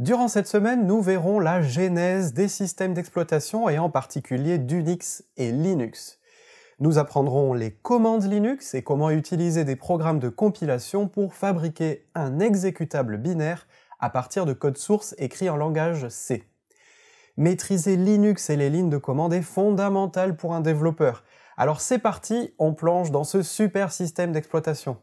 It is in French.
Durant cette semaine, nous verrons la genèse des systèmes d'exploitation et en particulier d'Unix et Linux. Nous apprendrons les commandes Linux et comment utiliser des programmes de compilation pour fabriquer un exécutable binaire à partir de codes sources écrits en langage C. Maîtriser Linux et les lignes de commande est fondamental pour un développeur. Alors c'est parti, on plonge dans ce super système d'exploitation.